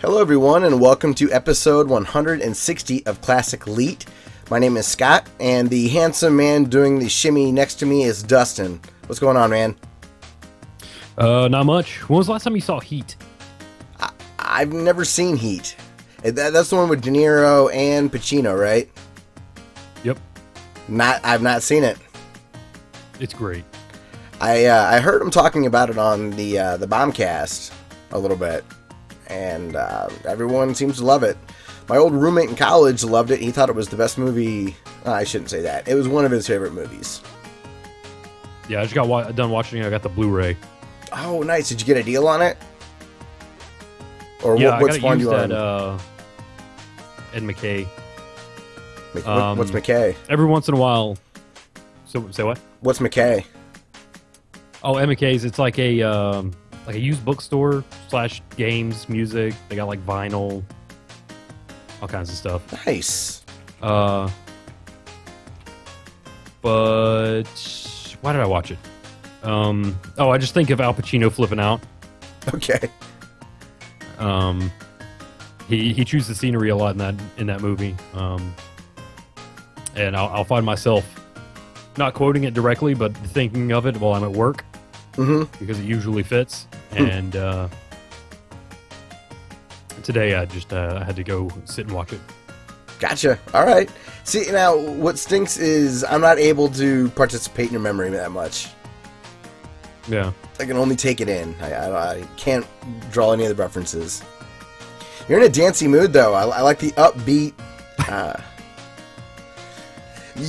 Hello everyone and welcome to episode 160 of Classic Leet. My name is Scott and the handsome man doing the shimmy next to me is Dustin. What's going on, man? Not much. When was the last time you saw Heat? I've never seen Heat. That's the one with De Niro and Pacino, right? Yep. I've not seen it. It's great. I heard him talking about it on the Bombcast a little bit. And everyone seems to love it. My old roommate in college loved it. He thought it was the best movie. I shouldn't say that. It was one of his favorite movies. Yeah, I just got done watching it. I got the Blu-ray. Oh, nice. Did you get a deal on it? Or yeah, what's one you on? Ed McKay. What's McKay? Every once in a while. So say what? What's McKay? Oh, Ed McKay's. It's like a. Like a used bookstore / games, music. They got like vinyl, all kinds of stuff. Nice. But why did I watch it? Oh, I just think of Al Pacino flipping out. Okay. He chews the scenery a lot in that movie. And I'll find myself not quoting it directly, but thinking of it while I'm at work. Mm-hmm. Because it usually fits. And today I just had to go sit and watch it. Gotcha. All right. See, now what stinks is I'm not able to participate in your memory that much. Yeah. I can only take it in. I can't draw any of the references. You're in a dancey mood, though. I like the upbeat.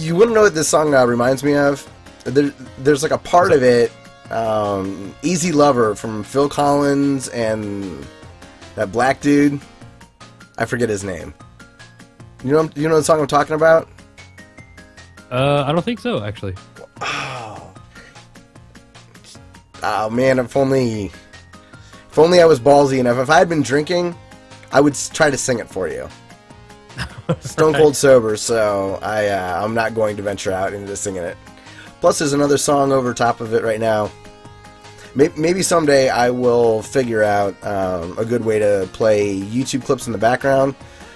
You wouldn't know what this song reminds me of? There's like a part of it. Easy Lover from Phil Collins and that black dude. I forget his name. You know the song I'm talking about? I don't think so, actually. Oh man, if only I was ballsy enough. If I had been drinking, I would try to sing it for you. Stone cold sober, so I'm not going to venture out into singing it. Plus, there's another song over top of it right now. Maybe someday I will figure out a good way to play YouTube clips in the background.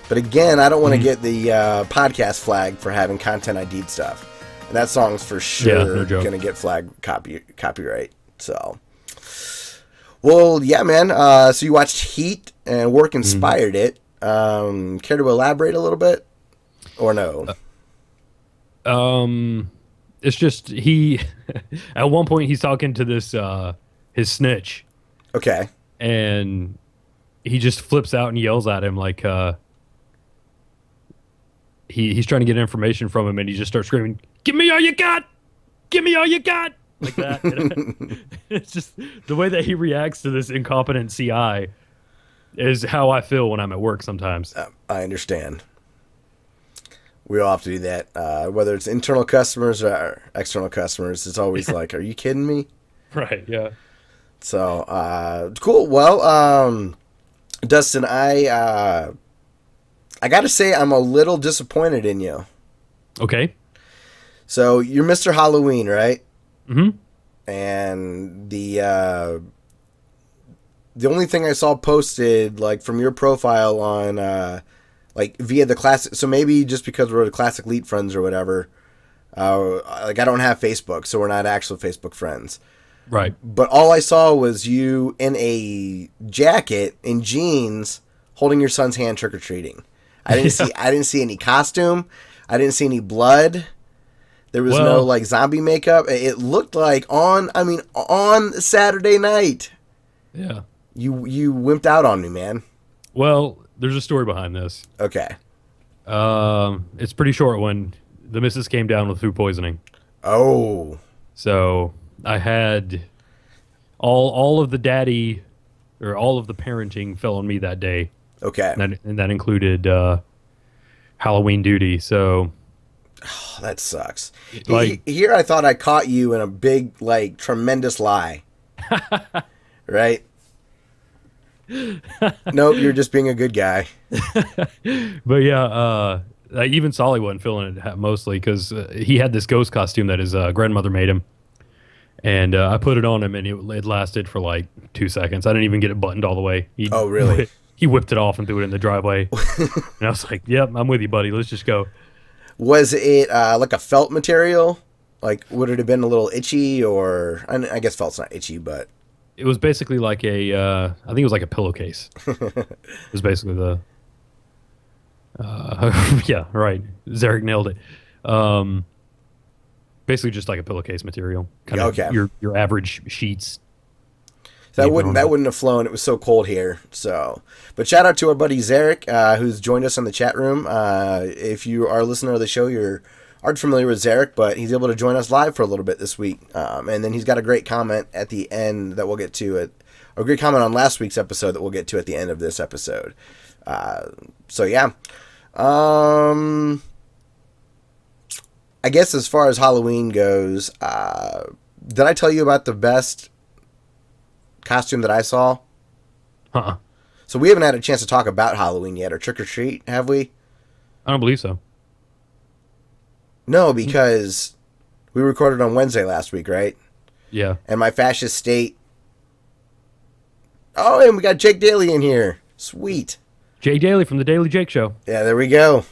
But again, I don't want to get the podcast flag for having content ID'd stuff. And that song's for sure going to get flagged copyright. So, well, yeah, man. So you watched Heat and work inspired it. Care to elaborate a little bit? Or no? It's just at one point he's talking to this his snitch. Okay. And he just flips out and yells at him like he's trying to get information from him, and he just starts screaming, "Give me all you got! Give me all you got!" Like that. It's just the way that he reacts to this incompetent CI is how I feel when I'm at work sometimes. I understand. We all have to do that, whether it's internal customers or external customers. It's always like, are you kidding me? Right, yeah. So, cool. Well, Dustin, I got to say I'm a little disappointed in you. Okay. So you're Mr. Halloween, right? Mm-hmm. And the only thing I saw posted, like, from your profile on like via the classic, so maybe just because we're the Classic Leet friends or whatever, like I don't have Facebook, so we're not actual Facebook friends. Right. But all I saw was you in a jacket and jeans holding your son's hand trick or treating. I didn't see any costume. I didn't see any blood. There was no like zombie makeup. It looked like on Saturday night. Yeah. You wimped out on me, man. Well, there's a story behind this. Okay. It's a pretty short one. The missus came down with food poisoning. Oh. So I had all of the daddy, or all of the parenting fell on me that day. Okay. And that included Halloween duty. So. Oh, that sucks. Like, here I thought I caught you in a big, like, tremendous lie. Right? Nope, you're just being a good guy. But yeah, even Solly wasn't feeling it, mostly because he had this ghost costume that his grandmother made him, and I put it on him, and it lasted for like 2 seconds. I didn't even get it buttoned all the way. He, oh really? he whipped it off and threw it in the driveway. And I was like, yep, I'm with you, buddy. Let's just go. Was it like a felt material? Like, would it have been a little itchy, or I guess felt's not itchy, but it was basically like a I think it was like a pillowcase. It was basically the yeah, right. Zarek nailed it. Basically just like a pillowcase material, kind of your average sheets. That wouldn't have flown. It was so cold here. So, but shout out to our buddy Zarek, who's joined us on the chat room. If you are a listener of the show, you're already familiar with Zarek, but he's able to join us live for a little bit this week. And then he's got a great comment at the end that we'll get to. A great comment on last week's episode that we'll get to at the end of this episode. So yeah, I guess as far as Halloween goes, did I tell you about the best costume that I saw? Uh-uh. So we haven't had a chance to talk about Halloween yet, or trick or treat, have we? I don't believe so. No, because we recorded on Wednesday last week, right? Yeah. And my fascist state. Oh, and we got Jake Daly in here. Sweet. Jake Daly from the Daily Jake Show. Yeah, there we go.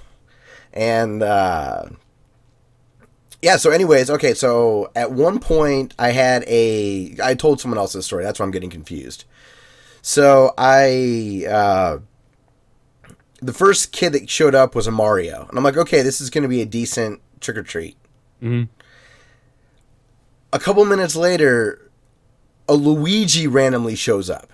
And yeah, so anyways, okay, so at one point I told someone else this story. That's why I'm getting confused. So the first kid that showed up was a Mario. And I'm like, okay, this is going to be a decent trick-or-treat. Mm-hmm. A couple minutes later, a Luigi randomly shows up.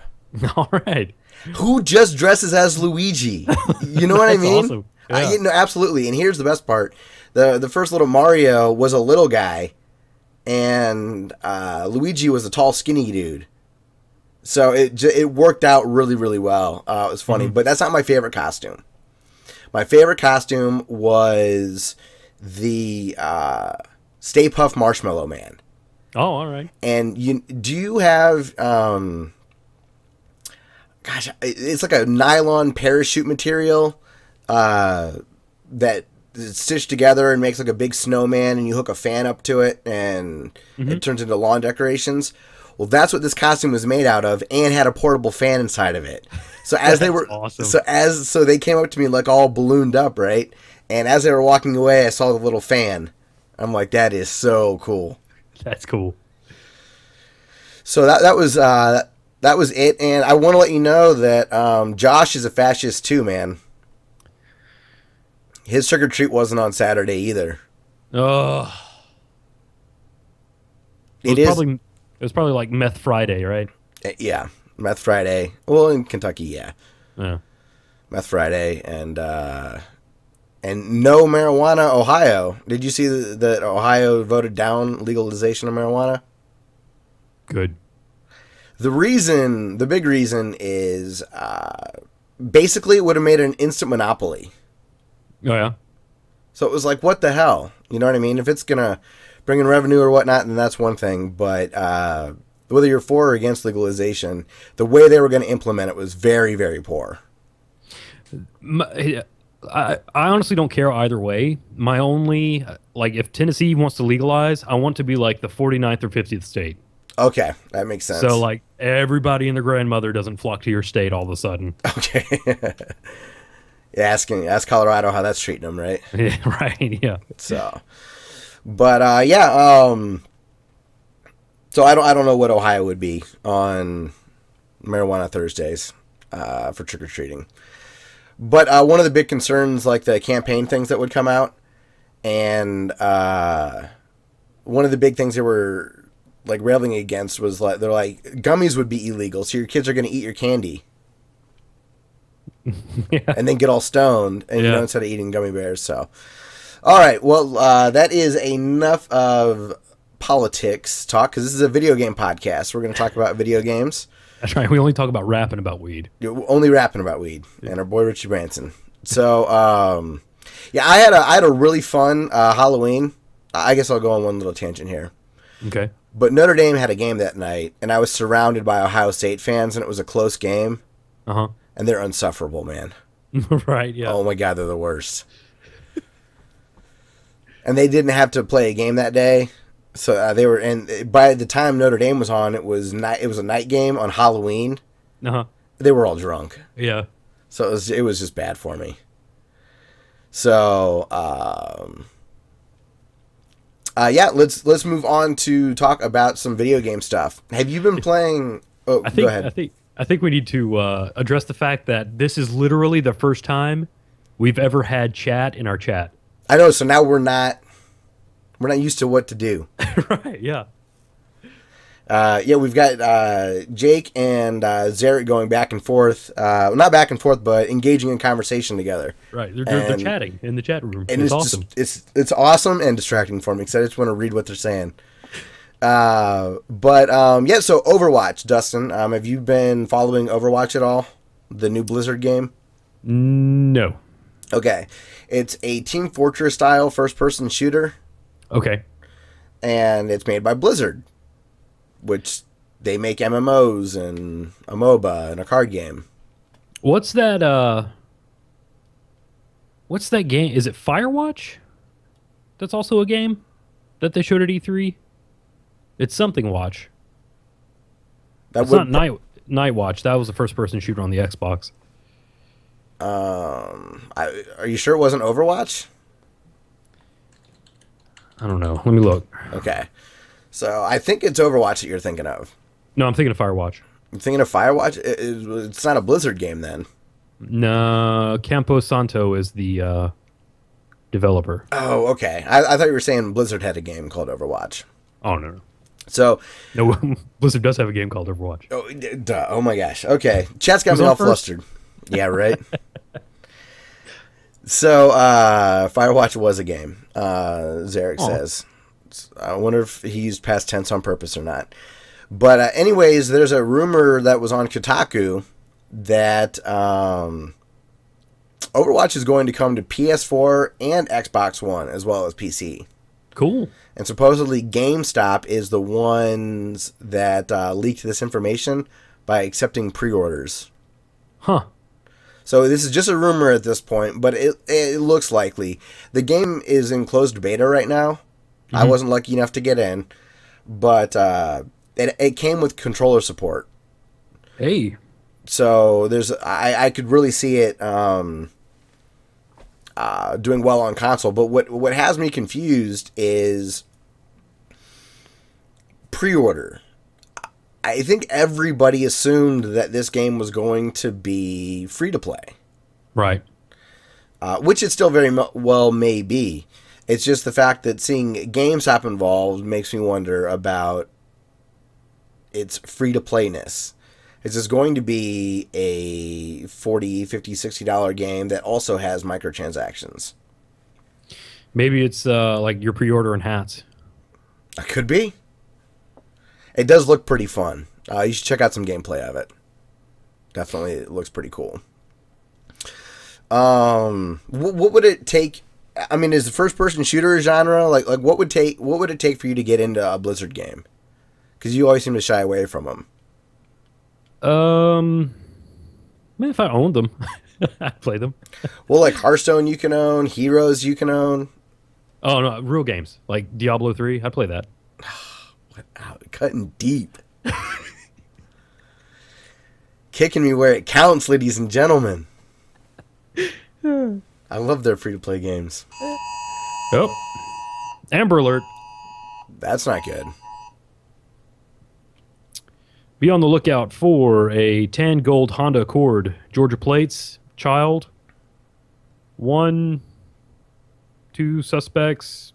All right. Who just dresses as Luigi? You know what I mean? Awesome. Yeah. No, absolutely. And here's the best part. The first little Mario was a little guy, and Luigi was a tall, skinny dude. So it worked out really, really well. It was funny. Mm-hmm. But that's not my favorite costume. My favorite costume was the Stay Puft Marshmallow Man. Oh, all right. And do you have... gosh, it's like a nylon parachute material that it's stitched together and makes like a big snowman, and you hook a fan up to it, and mm-hmm. it turns into lawn decorations. Well, that's what this costume was made out of, and had a portable fan inside of it. So as they were, awesome. so they came up to me like all ballooned up, right? And as they were walking away, I saw the little fan. I'm like, that is so cool. That's cool. So that was. That was it, and I want to let you know that Josh is a fascist too, man. His trick-or-treat wasn't on Saturday either. Oh. It was probably like Meth Friday, right? Yeah, Meth Friday. Well, in Kentucky, yeah. Yeah. Meth Friday, and no marijuana, Ohio. Did you see that Ohio voted down legalization of marijuana? Good. The big reason is basically it would have made an instant monopoly. Oh, yeah. So it was like, what the hell? You know what I mean? If it's going to bring in revenue or whatnot, then that's one thing. But whether you're for or against legalization, the way they were going to implement it was very, very poor. I honestly don't care either way. My only, like, if Tennessee wants to legalize, I want to be like the 49th or 50th state. Okay, that makes sense. So, like, everybody and their grandmother doesn't flock to your state all of a sudden. Okay. Yeah, ask Colorado how that's treating them, right? Yeah, right, yeah. So, but, yeah, so I don't know what Ohio would be on Marijuana Thursdays for trick-or-treating. But one of the big concerns, like the campaign things that would come out, and one of the big things that were... like railing against was like they're like gummies would be illegal, so your kids are going to eat your candy, yeah. and then get all stoned, and yeah. you know, instead of eating gummy bears. So, all right, well, that is enough of politics talk because this is a video game podcast. We're going to talk about video games. That's right. We only talk about rapping about weed. You're only rapping about weed, yeah. and our boy Richie Branson. So, yeah, I had a really fun Halloween. I guess I'll go on one little tangent here. Okay. But Notre Dame had a game that night, and I was surrounded by Ohio State fans, and it was a close game. Uh-huh. And they're insufferable, man. Right, yeah. Oh, my God, they're the worst. And they didn't have to play a game that day. So they were – and by the time Notre Dame was on, it was a night game on Halloween. Uh-huh. They were all drunk. Yeah. So it was just bad for me. So yeah, let's move on to talk about some video game stuff. Have you been playing? Oh, go ahead. I think we need to address the fact that this is literally the first time we've ever had chat in our chat. I know. So now we're not used to what to do. Right. Yeah. Yeah, we've got Jake and Zarek going back and forth. Not back and forth, but engaging in conversation together. Right, they're chatting in the chat room. And it's awesome. It's awesome and distracting for me because I just want to read what they're saying. Yeah, so Overwatch, Dustin, have you been following Overwatch at all? The new Blizzard game? No. Okay, it's a Team Fortress style first-person shooter. Okay. And it's made by Blizzard, which they make MMOs and a MOBA and a card game. What's that? What's that game? Is it Firewatch? That's also a game that they showed at E3. It's something Watch. That's not Night Watch. That was the first-person shooter on the Xbox. Are you sure it wasn't Overwatch? I don't know. Let me look. Okay. So I think it's Overwatch that you're thinking of. No, I'm thinking of Firewatch. You're thinking of Firewatch? It's not a Blizzard game then. No, Campo Santo is the developer. Oh, okay. I thought you were saying Blizzard had a game called Overwatch. Oh, no. So, no, Blizzard does have a game called Overwatch. Oh, duh. Oh my gosh. Okay. Chat's got me all flustered. Yeah, right? So Firewatch was a game, Zarek says. I wonder if he used past tense on purpose or not. But anyways, there's a rumor that was on Kotaku that Overwatch is going to come to PS4 and Xbox One as well as PC. Cool. And supposedly GameStop is the ones that leaked this information by accepting pre-orders. Huh. So this is just a rumor at this point, but it looks likely. The game is in closed beta right now. Mm-hmm. I wasn't lucky enough to get in, but it came with controller support. Hey, so I could really see it doing well on console. But what has me confused is pre-order. I think everybody assumed that this game was going to be free to play, right? Which it still very well may be. It's just the fact that seeing GameStop involved makes me wonder about its free-to-playness. Is this going to be a $40, $50, $60 game that also has microtransactions? Maybe it's like your pre-order in hats. It could be. It does look pretty fun. You should check out some gameplay of it. Definitely, it looks pretty cool. What would it take? I mean, is the first-person shooter genre like what would it take for you to get into a Blizzard game? Because you always seem to shy away from them. Man, if I owned them, I'd play them. Well, like Hearthstone, you can own. Heroes, you can own. Oh no, real games like Diablo 3, I'd play that. Cutting deep, kicking me where it counts, ladies and gentlemen. I love their free-to-play games. Oh, Amber Alert. That's not good. Be on the lookout for a tan gold Honda Accord, Georgia plates, child, 1, 2 suspects.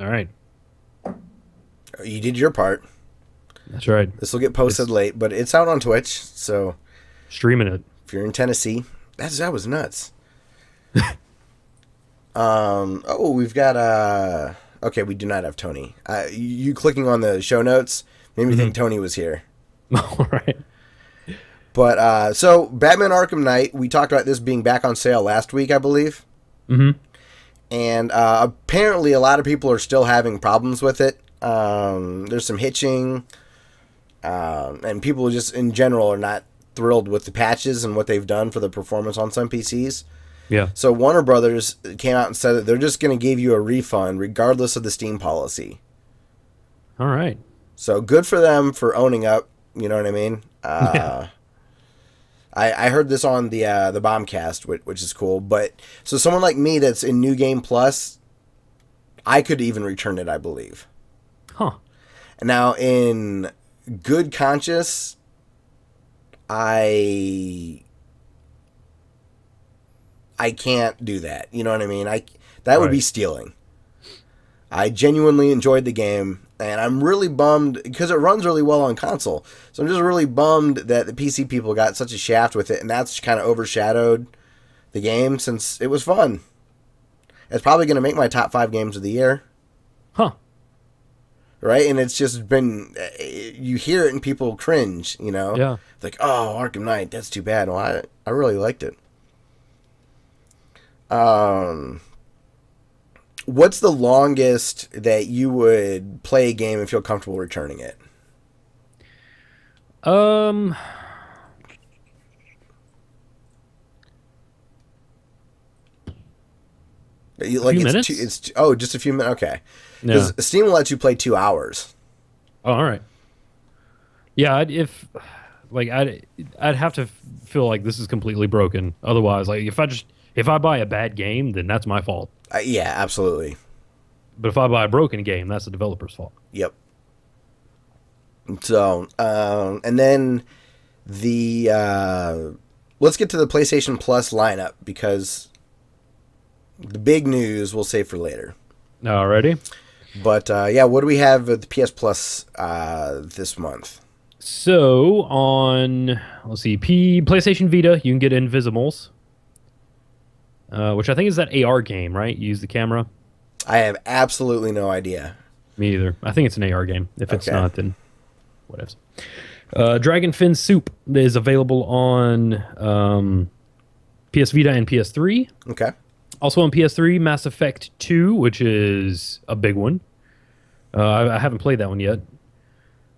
All right. You did your part. That's right. This will get posted late, but it's out on Twitch, so streaming it. If you're in Tennessee, that was nuts. Oh, we've got okay, we do not have Tony. You clicking on the show notes made me think Tony was here. All right. But so Batman Arkham Knight, we talked about this being back on sale last week, I believe. Mm-hmm. And apparently, a lot of people are still having problems with it. There's some hitching, and people just in general are not thrilled with the patches and what they've done for the performance on some PCs. Yeah. So Warner Brothers came out and said that they're just going to give you a refund regardless of the Steam policy. All right. So good for them for owning up. You know what I mean? I heard this on the Bombcast, which is cool. But so someone like me that's in New Game Plus, I could even return it, I believe. Huh. Now in good conscience, I can't do that. You know what I mean? That would be stealing. I genuinely enjoyed the game, and I'm really bummed because it runs really well on console. So I'm just really bummed that the PC people got such a shaft with it, and that's kind of overshadowed the game since it was fun. It's probably going to make my top 5 games of the year. Huh. Right? And it's just been, you hear it and people cringe, you know? Yeah. It's like, oh, Arkham Knight, that's too bad. Well, I really liked it. What's the longest that you would play a game and feel comfortable returning it? Like it's two, oh, just a few minutes. Okay. Yeah. Steam will let you play 2 hours. Oh, all right. Yeah, I'd have to feel like this is completely broken. Otherwise, like if I buy a bad game, then that's my fault. Yeah, absolutely. But if I buy a broken game, that's the developer's fault. Yep. So, and then the let's get to the PlayStation Plus lineup, because the big news we'll save for later. Alrighty. But yeah, what do we have at the PS Plus this month? So on, let's see, PlayStation Vita, you can get Invisibles. Which I think is that AR game, right? You use the camera? I have absolutely no idea. Me either. I think it's an AR game. If it's not, then whatevs. Dragonfin Soup is available on PS Vita and PS3. Okay. Also on PS3, Mass Effect 2, which is a big one. I haven't played that one yet.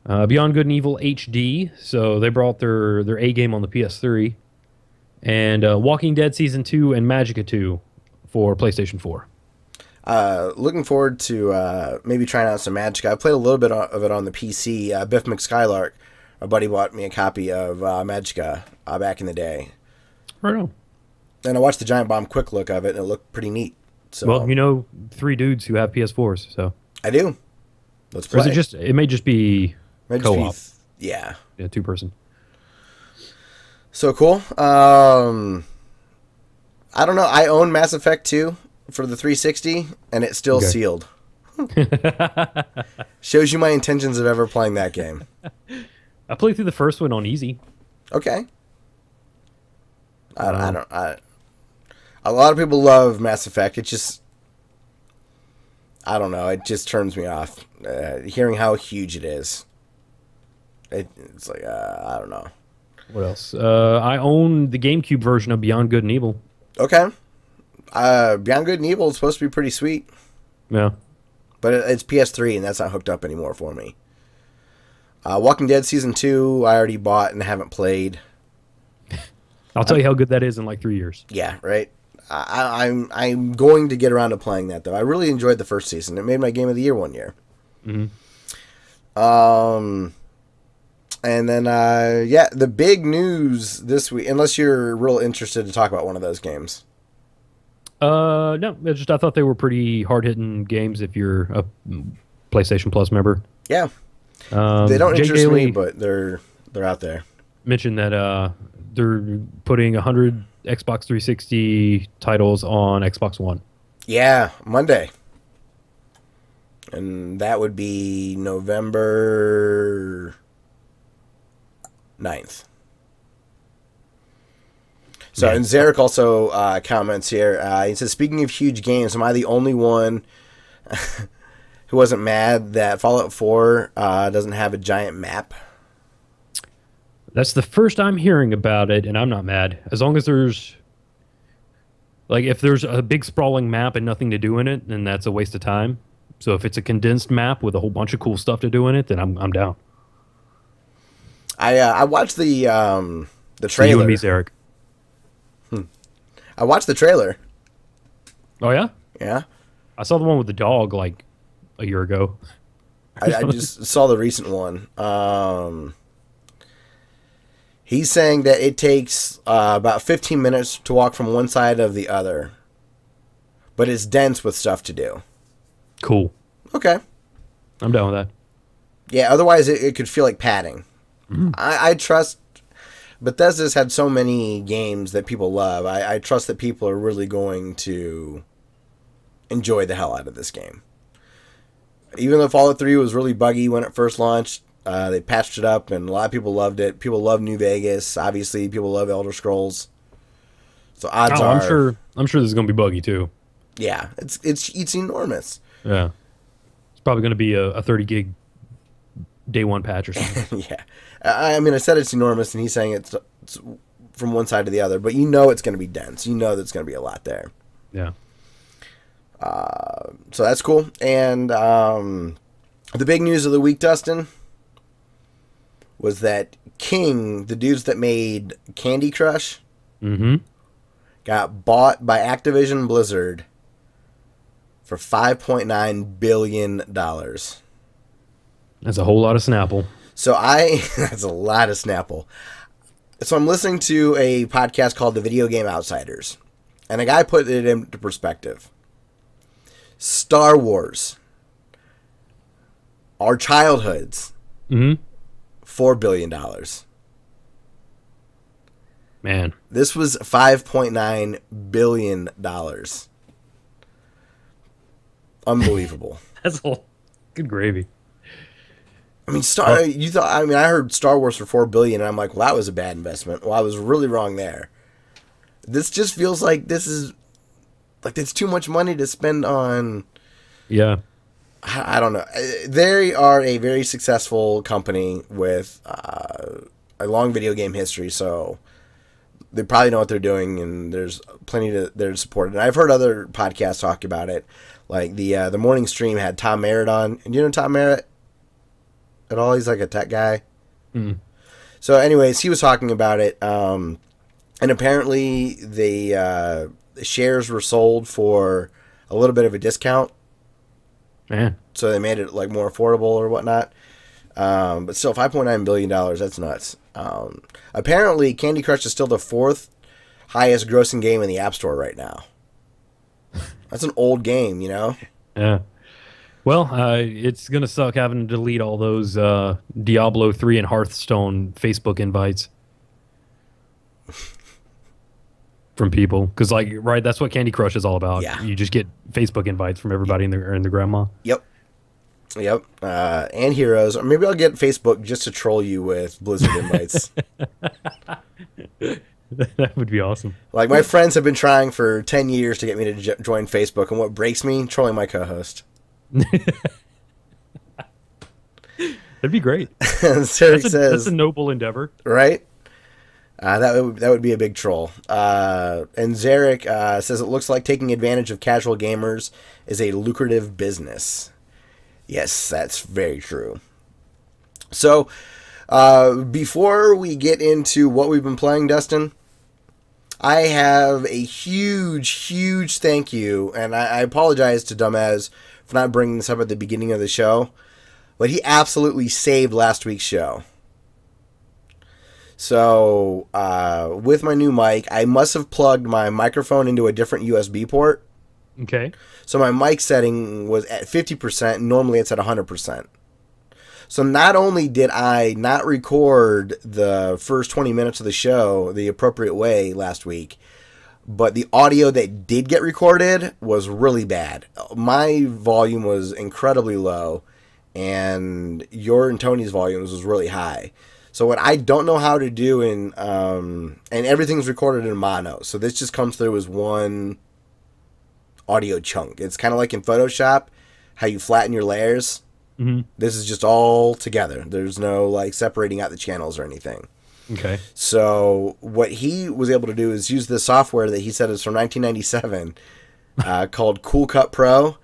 Beyond Good and Evil HD. So they brought their A game on the PS3. And Walking Dead Season 2 and Magicka 2 for PlayStation 4. Looking forward to maybe trying out some Magicka. I played a little bit of it on the PC. Biff McSkylark, a buddy, bought me a copy of Magicka back in the day. Right on. And I watched the Giant Bomb quick look of it, and it looked pretty neat. So, well, you know, 3 dudes who have PS4s, so I do. Let's play. Or is it just, it may just be co-op. Yeah. Yeah, 2-person. So cool. I don't know. I own Mass Effect 2 for the 360, and it's still sealed. Shows you my intentions of ever playing that game. I played through the first one on easy. Okay. I don't. A lot of people love Mass Effect. It just, I don't know. It just turns me off. Hearing how huge it is, it's like I don't know. What else? I own the GameCube version of Beyond Good and Evil. Okay. Beyond Good and Evil is supposed to be pretty sweet. Yeah. But it's PS3, and that's not hooked up anymore for me. Walking Dead Season 2, I already bought and haven't played. I'll tell you how good that is in like 3 years. Yeah, right? I'm going to get around to playing that, though. I really enjoyed the first season. It made my Game of the Year one year. Mm-hmm. And then, yeah, the big news this week, unless you're real interested to talk about one of those games. No, it's just I thought they were pretty hard-hitting games if you're a PlayStation Plus member. Yeah. They don't interest me, but they're out there. Mentioned that they're putting 100 Xbox 360 titles on Xbox One. Yeah, Monday. And that would be November 9th. So, and Zarek also comments here. He says, speaking of huge games, am I the only one who wasn't mad that Fallout 4 doesn't have a giant map? That's the first I'm hearing about it, and I'm not mad. As long as there's, like, if there's a big sprawling map and nothing to do in it, then that's a waste of time. So if it's a condensed map with a whole bunch of cool stuff to do in it, then I'm down. I watched the trailer. You and me, Eric. I watched the trailer. Oh yeah? Yeah. I saw the one with the dog like a year ago. I just saw the recent one. He's saying that it takes about 15 minutes to walk from one side of the other. But it's dense with stuff to do. Cool. Okay. I'm down with that. Yeah, otherwise it could feel like padding. Mm. I trust... Bethesda's had so many games that people love. I trust that people are really going to enjoy the hell out of this game. Even though Fallout 3 was really buggy when it first launched, they patched it up, and a lot of people loved it. People love New Vegas, obviously. People love Elder Scrolls. So odds are, I'm sure this is going to be buggy too. Yeah, it's enormous. Yeah, it's probably going to be a 30 gig day one patch or something. Yeah, I mean, I said it's enormous, and he's saying it's from one side to the other, but you know it's going to be dense. You know there's going to be a lot there. Yeah. So that's cool. And the big news of the week, Dustin, was that King, the dudes that made Candy Crush, got bought by Activision Blizzard for $5.9 billion. That's a whole lot of Snapple. So that's a lot of Snapple. So I'm listening to a podcast called The Video Game Outsiders, and a guy put it into perspective. Star Wars, our childhoods, $4 billion. Man, this was $5.9 billion. Unbelievable. That's all. Good gravy. I mean, I heard Star Wars for $4 billion, and I'm like, well, that was a bad investment. Well, I was really wrong there. This just feels like this is. Like, it's too much money to spend on... Yeah. I don't know. They are a very successful company with a long video game history, so they probably know what they're doing, and there's plenty there to support it. And I've heard other podcasts talk about it. Like, the morning stream had Tom Merritt on. And you know Tom Merritt at all? He's like a tech guy. Mm. So, anyways, he was talking about it, and apparently they... The shares were sold for a little bit of a discount. Man. So they made it like more affordable or whatnot. But still, $5.9 billion, that's nuts. Apparently, Candy Crush is still the 4th highest grossing game in the App Store right now. That's an old game, you know? Yeah. Well, it's going to suck having to delete all those Diablo 3 and Hearthstone Facebook invites. From people, because like, right, that's what Candy Crush is all about. Yeah. You just get Facebook invites from everybody and their grandma. Yep, yep. And Heroes, or maybe I'll get Facebook just to troll you with Blizzard invites. That would be awesome. Like, my friends have been trying for 10 years to get me to join Facebook, and what breaks me? Trolling my co-host. That'd be great. That's a noble endeavor, right? That would be a big troll. And Zarek says it looks like taking advantage of casual gamers is a lucrative business. Yes, that's very true. So before we get into what we've been playing, Dustin, I have a huge, huge thank you, and I apologize to Dumez for not bringing this up at the beginning of the show, but he absolutely saved last week's show. So, with my new mic, I must have plugged my microphone into a different USB port. Okay. So my mic setting was at 50%. Normally it's at 100%. So not only did I not record the first 20 minutes of the show the appropriate way last week, but the audio that did get recorded was really bad. My volume was incredibly low, and your and Tony's volumes was really high. So what I don't know how to do in, and everything's recorded in mono, so this just comes through as one audio chunk. It's kind of like in Photoshop, how you flatten your layers. Mm-hmm. This is just all together. There's no like separating out the channels or anything. Okay. So what he was able to do is use this software that he said is from 1997 called Cool Cut Pro,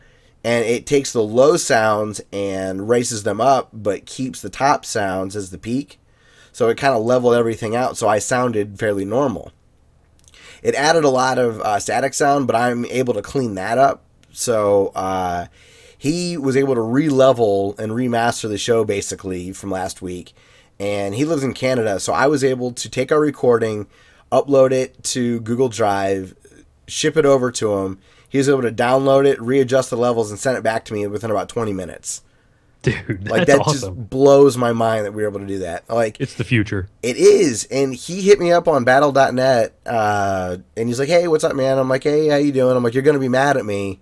and it takes the low sounds and raises them up, but keeps the top sounds as the peak. So it kind of leveled everything out, so I sounded fairly normal. It added a lot of static sound, but I'm able to clean that up. So he was able to re-level and remaster the show, basically, from last week and he lives in Canada, so I was able to take our recording, upload it to Google Drive, ship it over to him. He was able to download it, readjust the levels, and send it back to me within about 20 minutes. Dude, like, that awesome. Just blows my mind that we were able to do that. Like, it's the future. It is. And he hit me up on battle.net, and he's like, hey, what's up, man? I'm like, hey, how you doing? I'm like, you're going to be mad at me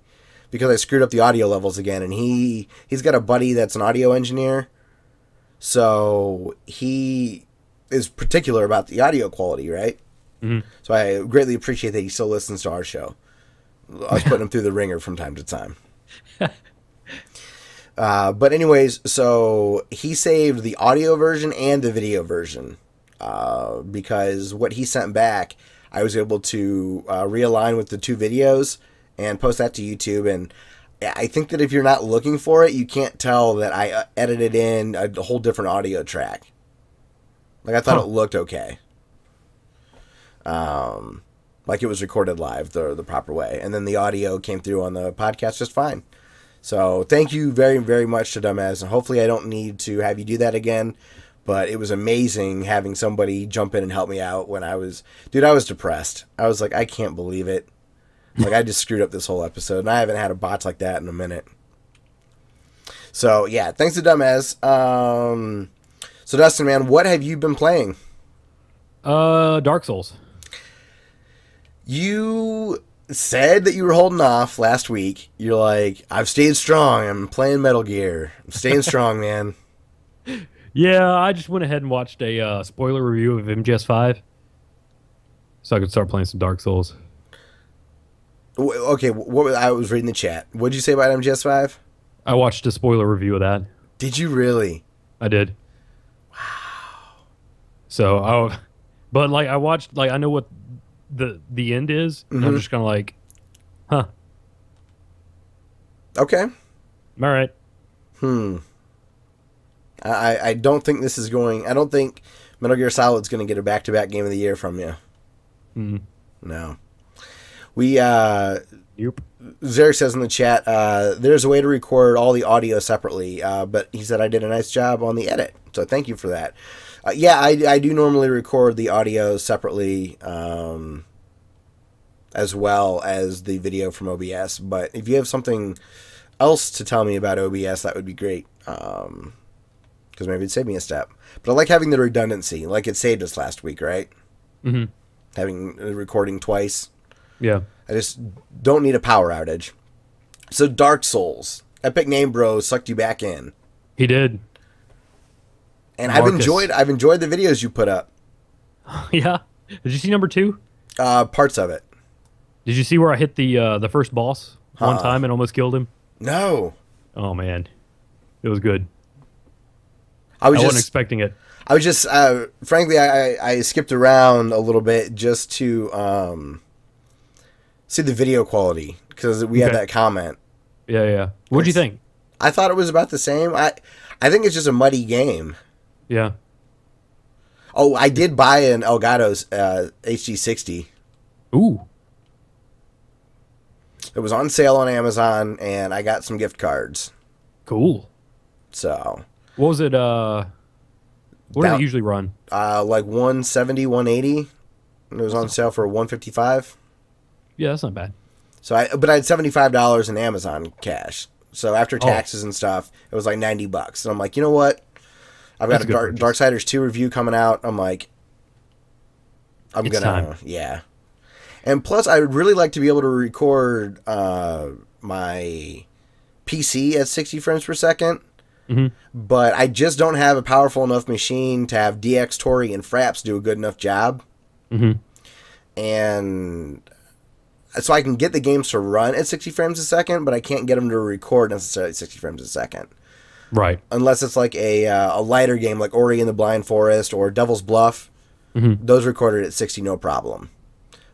because I screwed up the audio levels again. And he's got a buddy that's an audio engineer, so he is particular about the audio quality, right? Mm-hmm. So I greatly appreciate that he still listens to our show. I was putting him through the ringer from time to time. But anyways, so he saved the audio version and the video version, because what he sent back, I was able to realign with the two videos and post that to YouTube. And I think that if you're not looking for it, you can't tell that I edited in a whole different audio track. Like, I thought it looked okay. Like, it was recorded live the proper way. And then the audio came through on the podcast just fine. So thank you very, very much to Dumez, and hopefully I don't need to have you do that again, but it was amazing having somebody jump in and help me out when I was, dude, I was depressed. I was like, I can't believe it. Like, I just screwed up this whole episode, and I haven't had a botch like that in a minute. So yeah, thanks to Dumez. So Dustin, man, what have you been playing? Dark Souls. You said that you were holding off last week. You're like, I've stayed strong. I'm playing Metal Gear. I'm staying strong, man. Yeah, I just went ahead and watched a spoiler review of MGS5 so I could start playing some Dark Souls. Okay, what I was reading the chat. What did you say about MGS5? I watched a spoiler review of that. Did you really? I did. Wow. So, but like, I watched, like, I know what the end is, and I'm just kind of like, huh, okay, all right. I don't think this is going, I don't think Metal Gear Solid's going to get a back-to-back game of the year from you. No, we nope. Zarek says in the chat, there's a way to record all the audio separately, but he said I did a nice job on the edit, so thank you for that. Yeah, I do normally record the audio separately, as well as the video from OBS. But if you have something else to tell me about OBS, that would be great, because maybe it'd save me a step. But I like having the redundancy. Like, it saved us last week, right? Mm-hmm. Having recording twice. Yeah. I just don't need a power outage. So Dark Souls. Epic Name Bro sucked you back in. He did. And Marcus. I've enjoyed the videos you put up. Yeah. Did you see number 2? Parts of it. Did you see where I hit the first boss one time and almost killed him? No. Oh man, it was good. I wasn't expecting it. I was just frankly, I skipped around a little bit just to see the video quality, because we had that comment. Yeah, yeah. What'd you think? I thought it was about the same. I think it's just a muddy game. Yeah. Oh, I did buy an Elgato's HD60. Ooh. It was on sale on Amazon, and I got some gift cards. Cool. So. What was it? What do they usually run? Like 170, 180. And it was on sale for 155. Yeah, that's not bad. So, but I had $75 in Amazon cash. So after taxes and stuff, it was like $90. And I'm like, you know what? I've got a Darksiders 2 review coming out. I'm like, I'm going to, yeah. And plus, I would really like to be able to record my PC at 60 frames per second. Mm-hmm. But I just don't have a powerful enough machine to have DX, Tori, and Fraps do a good enough job. Mm-hmm. And so I can get the games to run at 60 frames a second, but I can't get them to record necessarily at 60 frames a second. Right. Unless it's like a lighter game like Ori and the Blind Forest or Devil's Bluff. Mm-hmm. Those recorded at 60, no problem.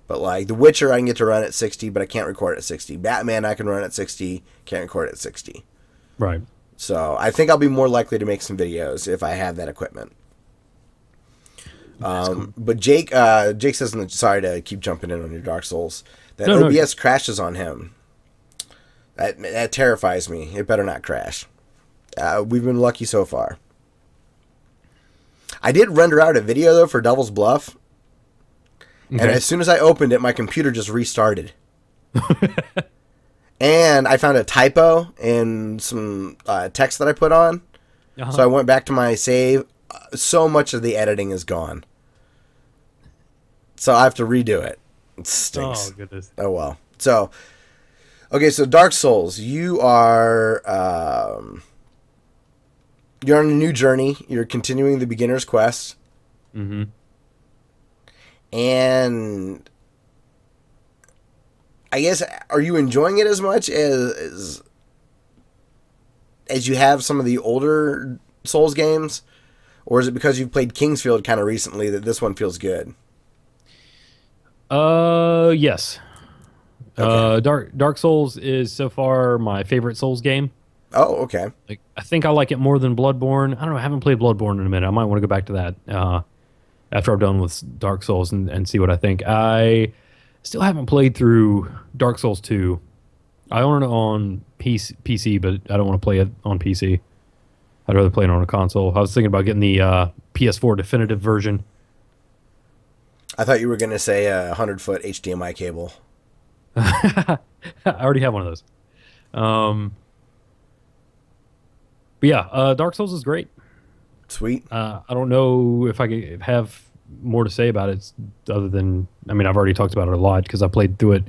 But like The Witcher, I can get to run at 60, but I can't record it at 60. Batman, I can run at 60, can't record it at 60. Right. So I think I'll be more likely to make some videos if I have that equipment. Cool. But Jake says, sorry to keep jumping in on your Dark Souls, that OBS crashes on him. That terrifies me. It better not crash. We've been lucky so far. I did render out a video, though, for Devil's Bluff. Okay. And as soon as I opened it, my computer just restarted. And I found a typo in some text that I put on. Uh-huh. So I went back to my save. So much of the editing is gone. So I have to redo it. It stinks. Oh, goodness. Oh, well. So, okay, so Dark Souls, you are... You're on a new journey. You're continuing the beginner's quest. Mm-hmm. And I guess, are you enjoying it as much as you have some of the older Souls games? Or is it because you've played Kingsfield kind of recently that this one feels good? Yes. Okay. Dark Souls is so far my favorite Souls game. Oh, okay. Like, I think I like it more than Bloodborne. I don't know. I haven't played Bloodborne in a minute. I might want to go back to that after I'm done with Dark Souls and see what I think. I still haven't played through Dark Souls 2. I own it on PC, but I don't want to play it on PC. I'd rather play it on a console. I was thinking about getting the PS4 definitive version. I thought you were going to say a 100-foot HDMI cable. I already have one of those. But yeah, Dark Souls is great. Sweet. I don't know if I could have more to say about it other than, I mean, I've already talked about it a lot because I played through it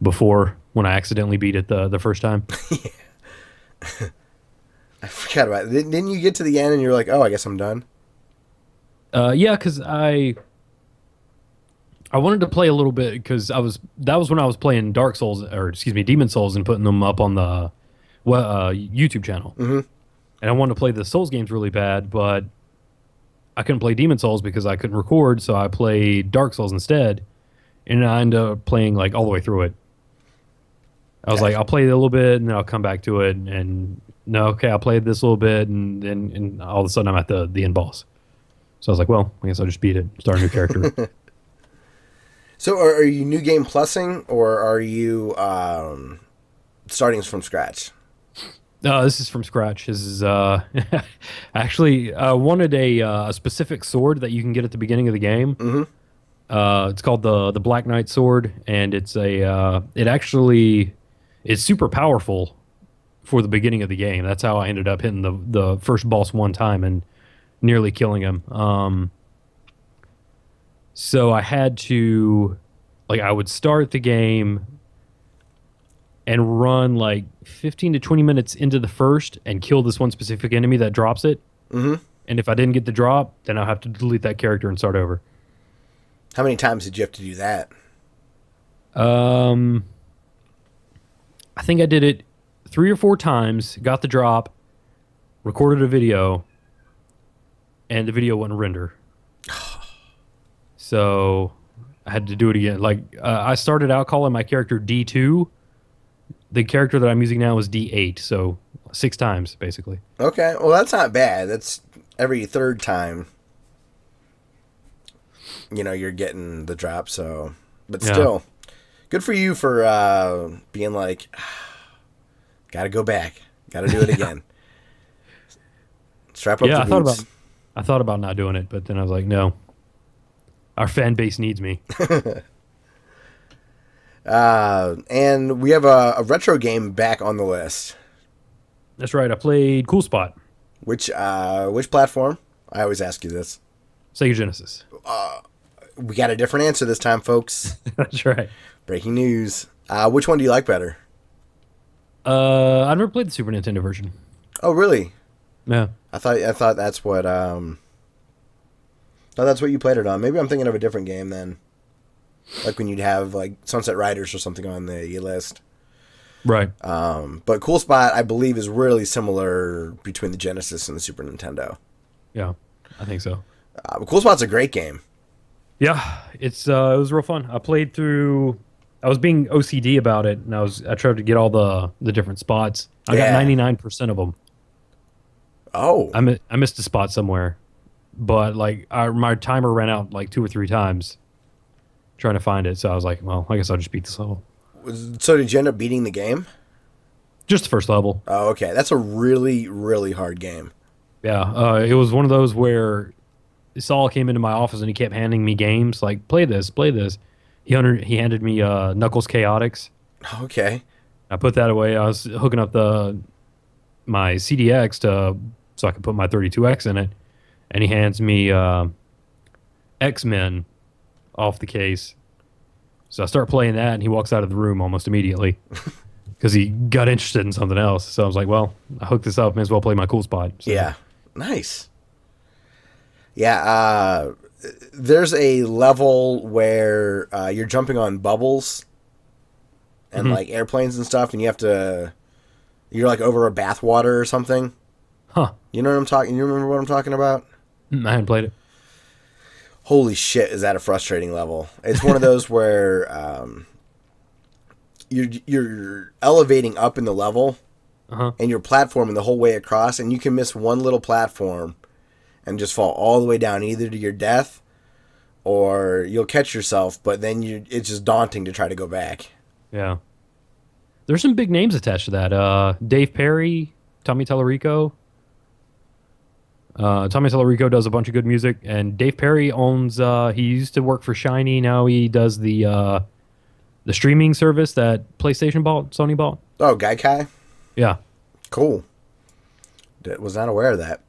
before when I accidentally beat it the first time. Yeah. I forgot about it. Didn't you get to the end and you're like, oh, I guess I'm done? Yeah, because I wanted to play a little bit because that was when I was playing Dark Souls, or excuse me, Demon Souls, and putting them up on the YouTube channel. Mm-hmm. And I wanted to play the Souls games really bad, but I couldn't play Demon Souls because I couldn't record, so I played Dark Souls instead. And I ended up playing like all the way through it. I was like, I'll play it a little bit, and then I'll come back to it. And no, okay, I played this a little bit, and all of a sudden I'm at the end boss. So I was like, well, I guess I'll just beat it, start a new character. So are you New Game Plusing, or are you starting from scratch? No, this is from scratch. This is actually I wanted a specific sword that you can get at the beginning of the game. Mm-hmm. It's called the Black Knight sword, and it's a it actually is super powerful for the beginning of the game. That's how I ended up hitting the first boss one time and nearly killing him. So I had to, like, I would start the game and run like 15 to 20 minutes into the first and kill this one specific enemy that drops it. Mm-hmm. And if I didn't get the drop, then I'll have to delete that character and start over. How many times did you have to do that? I think I did it 3 or 4 times, got the drop, recorded a video, and the video wouldn't render. So I had to do it again. Like, I started out calling my character D2. The character that I'm using now is D8, so 6 times, basically. Okay, well, that's not bad. That's every 3rd time, you know, you're getting the drop, so... But still, yeah. Good for you for being like, gotta go back, gotta do it again. Strap up the boots. I thought about not doing it, but then I was like, no. Our fan base needs me. And we have a retro game back on the list. That's right. I played Cool Spot. Which platform? I always ask you this. Sega Genesis. We got a different answer this time, folks. That's right. Breaking news. Which one do you like better? I've never played the Super Nintendo version. Oh, really? No. I thought that's what. Oh, that's what you played it on. Maybe I'm thinking of a different game then. Like when you'd have like Sunset Riders or something on the list. Right. But Cool Spot, I believe, is really similar between the Genesis and the Super Nintendo. Yeah, I think so. But Cool Spot's a great game. Yeah, it was real fun. I played through... I was being OCD about it, and I tried to get all the different spots. I got 99% of them. Oh. I missed a spot somewhere. But like my timer ran out like 2 or 3 times trying to find it, so I was like, well, I guess I'll just beat this level. So did you end up beating the game? Just the first level. Oh, okay. That's a really, really hard game. Yeah, it was one of those where Saul came into my office and he kept handing me games like, play this, play this. He handed me Knuckles Chaotix. Okay. I put that away. I was hooking up my CDX so I could put my 32X in it, and he hands me X-Men off the case. So I start playing that, and he walks out of the room almost immediately because he got interested in something else. So I was like, well, I hooked this up. May as well play my Cool Spot. So. Yeah. Nice. Yeah. There's a level where you're jumping on bubbles and like airplanes and stuff, and you have to... You're like over a bathwater or something. Huh. You know what I'm talking... You remember what I'm talking about? I haven't played it. Holy shit, is that a frustrating level. It's one of those where you're elevating up in the level and you're platforming the whole way across, and you can miss one little platform and just fall all the way down either to your death or you'll catch yourself, but then it's just daunting to try to go back. Yeah. There's some big names attached to that. Dave Perry, Tommy Tallarico. Tommy Tallarico does a bunch of good music, and Dave Perry owns... he used to work for Shiny. Now he does the streaming service that PlayStation bought, Sony bought. Oh, Gaikai? Yeah. Cool. Was not aware of that.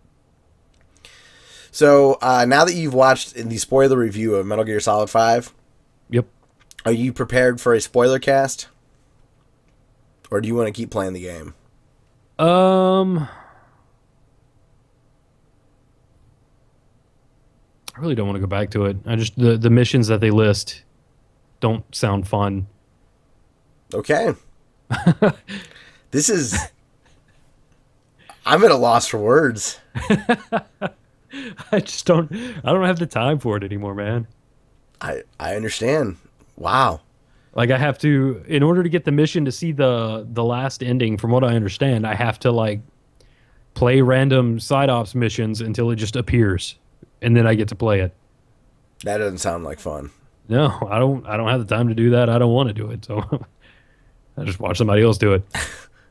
So now that you've watched the spoiler review of Metal Gear Solid 5, yep, are you prepared for a spoiler cast? Or do you want to keep playing the game? I really don't want to go back to it. I just the missions that they list don't sound fun. Okay. This is... I'm at a loss for words. I just don't... I don't have the time for it anymore, man. I understand. Wow. Like, I have to, in order to get the mission to see the last ending, from what I understand, I have to, like, play random side ops missions until it just appears, and then I get to play it. That doesn't sound like fun. No, I don't have the time to do that. I don't want to do it, so I just watch somebody else do it.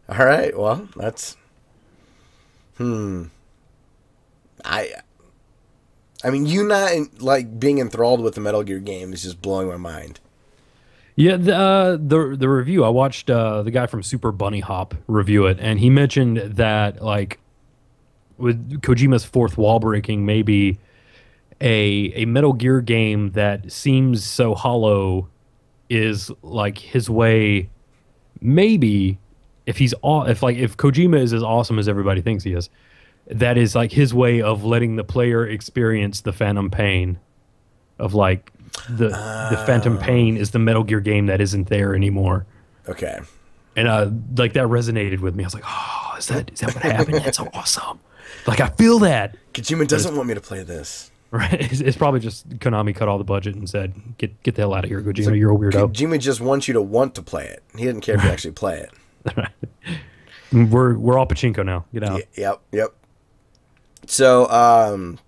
All right, well, that's... I mean, you not, like, being enthralled with the Metal Gear game is just blowing my mind. Yeah, the review, I watched the guy from Super Bunny Hop review it, and he mentioned that, like, with Kojima's fourth wall breaking, maybe a Metal Gear game that seems so hollow is like his way. Maybe if Kojima is as awesome as everybody thinks he is, that is like his way of letting the player experience the phantom pain of like... The Phantom Pain is the Metal Gear game that isn't there anymore. Okay. And like that resonated with me. I was like, oh, is that what happened? That's awesome. Like, I feel that. Kojima doesn't want me to play this. Right. It's probably just Konami cut all the budget and said, get the hell out of here, Kojima. Like, you're a weirdo. Kojima just wants you to want to play it. He didn't care if you actually play it. Right. We're all pachinko now. Get out. Yep. So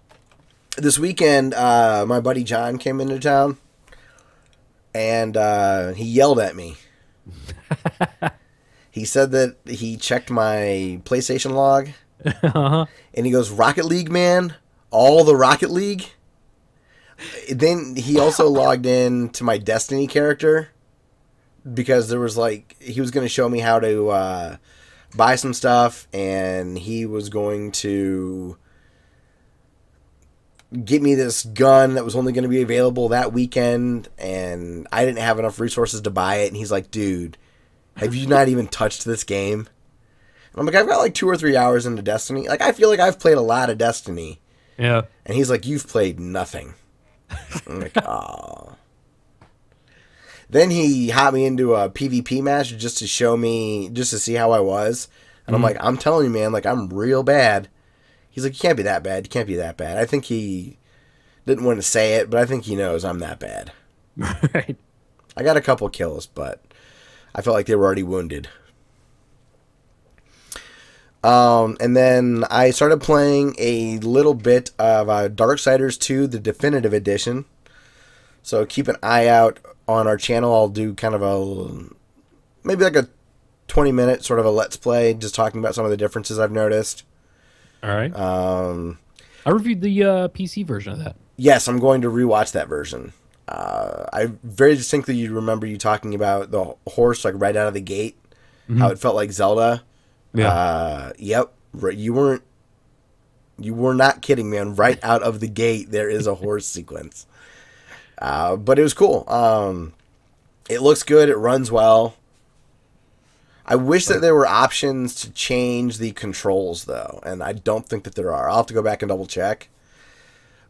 this weekend, my buddy John came into town, and he yelled at me. He said that he checked my PlayStation log, and he goes, Rocket League, man, all the Rocket League. Then he also logged in to my Destiny character, because there was like... he was going to show me how to buy some stuff, and he was going to... get me this gun that was only going to be available that weekend, and I didn't have enough resources to buy it. And he's like, dude, have you not even touched this game? And I'm like, I've got like 2 or 3 hours into Destiny. Like, I feel like I've played a lot of Destiny. Yeah. And he's like, you've played nothing. I'm like, oh. Then he hopped me into a PvP match just to show me, just to see how I was. And I'm like, I'm telling you, man, like, I'm real bad. He's like, you can't be that bad. You can't be that bad. I think he didn't want to say it, but I think he knows I'm that bad. Right. I got a couple kills, but I felt like they were already wounded. And then I started playing a little bit of Darksiders 2, the Definitive Edition. So keep an eye out on our channel. I'll do kind of a, maybe like a 20-minute sort of a let's play, just talking about some of the differences I've noticed. All right. I reviewed the PC version of that. Yes, I'm going to rewatch that version. I very distinctly remember you talking about the horse, like right out of the gate, how it felt like Zelda. Yeah. Yep. You were not kidding, man. Right out of the gate, there is a horse sequence. But it was cool. It looks good. It runs well. I wish that there were options to change the controls, though, and I don't think that there are. I'll have to go back and double check.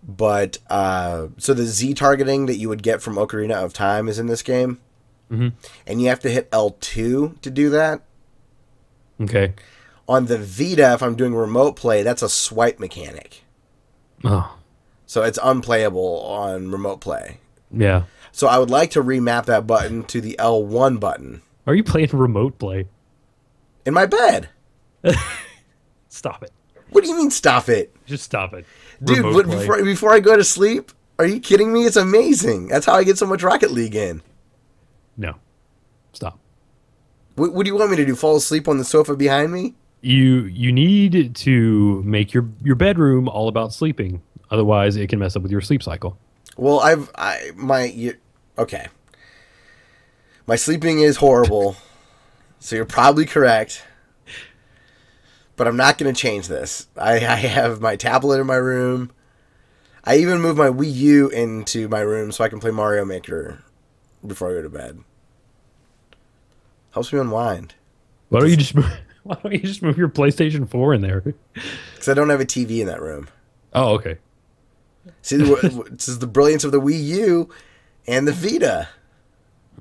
But so the Z targeting that you would get from Ocarina of Time is in this game, and you have to hit L2 to do that. Okay. On the Vita, if I'm doing remote play, that's a swipe mechanic. Oh. So it's unplayable on remote play. Yeah. So I would like to remap that button to the L1 button. Are you playing remote play? In my bed. Stop it. What do you mean stop it? Just stop it. Dude, before I go to sleep? Are you kidding me? It's amazing. That's how I get so much Rocket League in. No. Stop. What do you want me to do? Fall asleep on the sofa behind me? You need to make your bedroom all about sleeping. Otherwise, it can mess up with your sleep cycle. Well, okay. My sleeping is horrible, so you're probably correct, but I'm not going to change this. I have my tablet in my room. I even moved my Wii U into my room so I can play Mario Maker before I go to bed. Helps me unwind. Why don't you just move your PlayStation 4 in there? Because I don't have a TV in that room. Oh, okay. See, this is the brilliance of the Wii U and the Vita.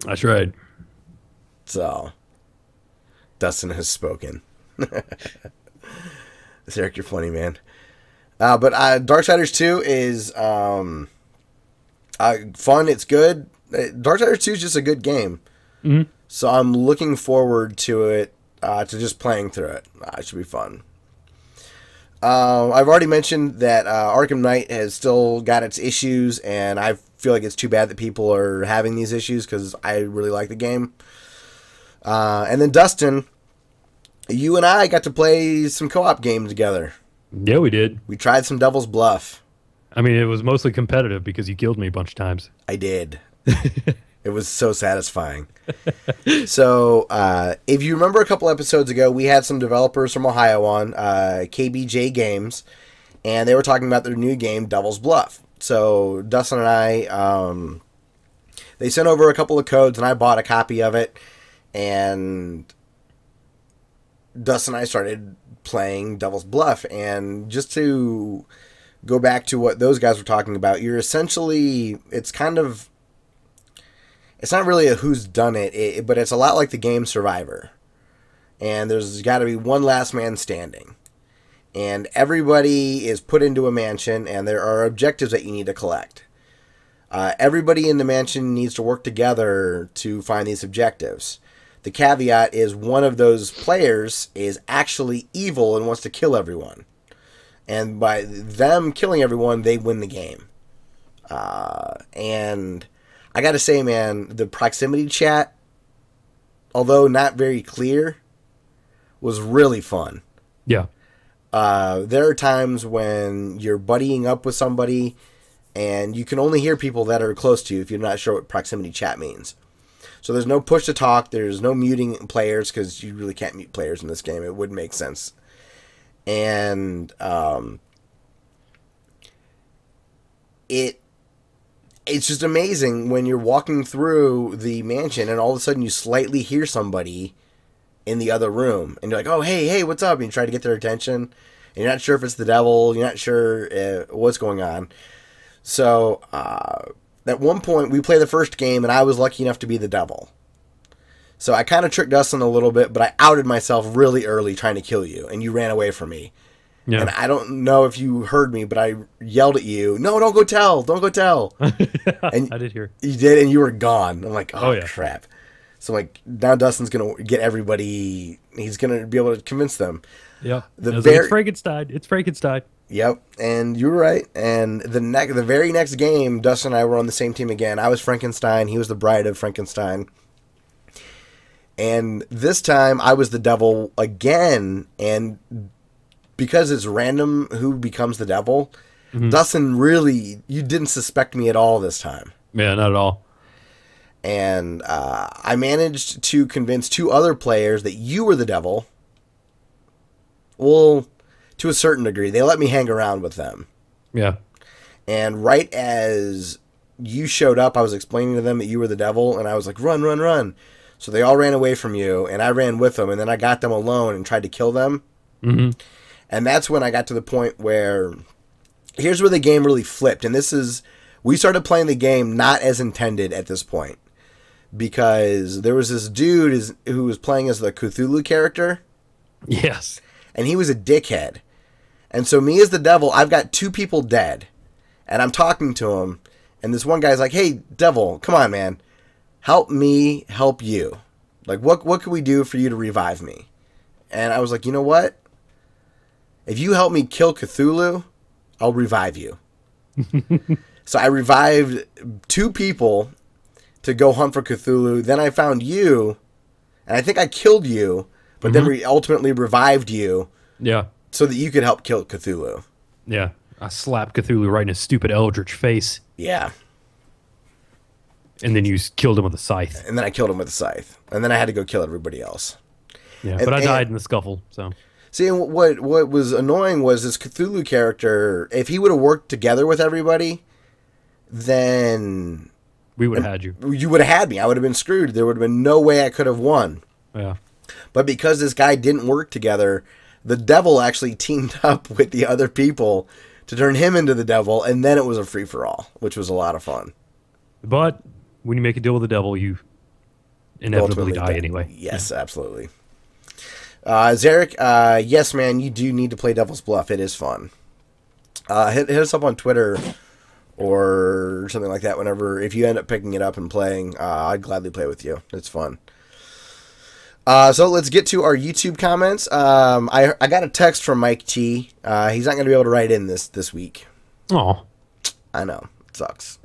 That's right. So, Dustin has spoken. Eric, you're funny, man. But Darksiders 2 is fun. It's good. Darksiders 2 is just a good game. So I'm looking forward to it, to just playing through it. It should be fun. I've already mentioned that Arkham Knight has still got its issues, and I feel like it's too bad that people are having these issues because I really like the game. And then Dustin, you and I got to play some co-op games together. Yeah, we did. We tried some Devil's Bluff. I mean, it was mostly competitive because you killed me a bunch of times. I did. It was so satisfying. So, if you remember a couple episodes ago, we had some developers from Ohio on, KBJ Games, and they were talking about their new game, Devil's Bluff. So, Dustin and I, they sent over a couple of codes, and I bought a copy of it, and Dustin and I started playing Devil's Bluff. And just to go back to what those guys were talking about, you're essentially, it's kind of, it's not really a who's done it, but it's a lot like the game Survivor. And there's got to be one last man standing. And everybody is put into a mansion, and there are objectives that you need to collect. Everybody in the mansion needs to work together to find these objectives. The caveat is one of those players is actually evil and wants to kill everyone. And by them killing everyone, they win the game. And I gotta say, man, the proximity chat, although not very clear, was really fun. Yeah. There are times when you're buddying up with somebody and you can only hear people that are close to you if you're not sure what proximity chat means. So there's no push to talk, there's no muting players, because you really can't mute players in this game. It wouldn't make sense. And it's just amazing when you're walking through the mansion and all of a sudden you slightly hear somebody in the other room. And you're like, oh, hey, what's up? And you try to get their attention. And you're not sure if it's the devil. You're not sure what's going on. So at one point, we played the first game, and I was lucky enough to be the devil. So I kind of tricked Dustin a little bit, but I outed myself really early trying to kill you. And you ran away from me. Yeah. And I don't know if you heard me, but I yelled at you, no, don't go tell, don't go tell. And I did hear. You did, and you were gone. I'm like, oh, yeah. Crap. So, like, now Dustin's going to get everybody, he's going to be able to convince them. Yeah, it's Frankenstein, it's Frankenstein. Yep, and you were right. And the very next game, Dustin and I were on the same team again. I was Frankenstein, he was the bride of Frankenstein. And this time, I was the devil again, and because it's random who becomes the devil, mm-hmm. Dustin, really, you didn't suspect me at all this time. Yeah, not at all. And I managed to convince two other players that you were the devil. Well, to a certain degree, they let me hang around with them. Yeah. And right as you showed up, I was explaining to them that you were the devil, and I was like, run, run, run. So they all ran away from you, and I ran with them, and then I got them alone and tried to kill them. Mm-hmm. And that's when I got to the point where, here's where the game really flipped, and this is, we started playing the game not as intended at this point, because there was this dude who was playing as the Cthulhu character. Yes. And he was a dickhead. And so me as the devil, I've got two people dead, and I'm talking to him, and this one guy's like, hey, devil, come on, man. Help me help you. Like, what can we do for you to revive me? And I was like, you know what? If you help me kill Cthulhu, I'll revive you. So I revived two people to go hunt for Cthulhu. Then I found you, and I think I killed you, but mm-hmm. then we ultimately revived you. Yeah. So that you could help kill Cthulhu. Yeah. I slapped Cthulhu right in his stupid eldritch face. Yeah. And then you killed him with a scythe. And then I killed him with a scythe. And then I had to go kill everybody else. Yeah, but I died in the scuffle, so... See, what was annoying was this Cthulhu character, if he would have worked together with everybody, then... We would have had you. You would have had me. I would have been screwed. There would have been no way I could have won. Yeah. But because this guy didn't work together, the devil actually teamed up with the other people to turn him into the devil, and then it was a free-for-all, which was a lot of fun. But when you make a deal with the devil, you inevitably die anyway. Yes, yeah. Absolutely. Zarek, yes, man, you do need to play Devil's Bluff. It is fun. Hit us up on Twitter or something like that whenever, if you end up picking it up and playing, I'd gladly play with you. It's fun. So let's get to our YouTube comments. I got a text from Mike T. He's not going to be able to write in this week. Oh, I know. It sucks.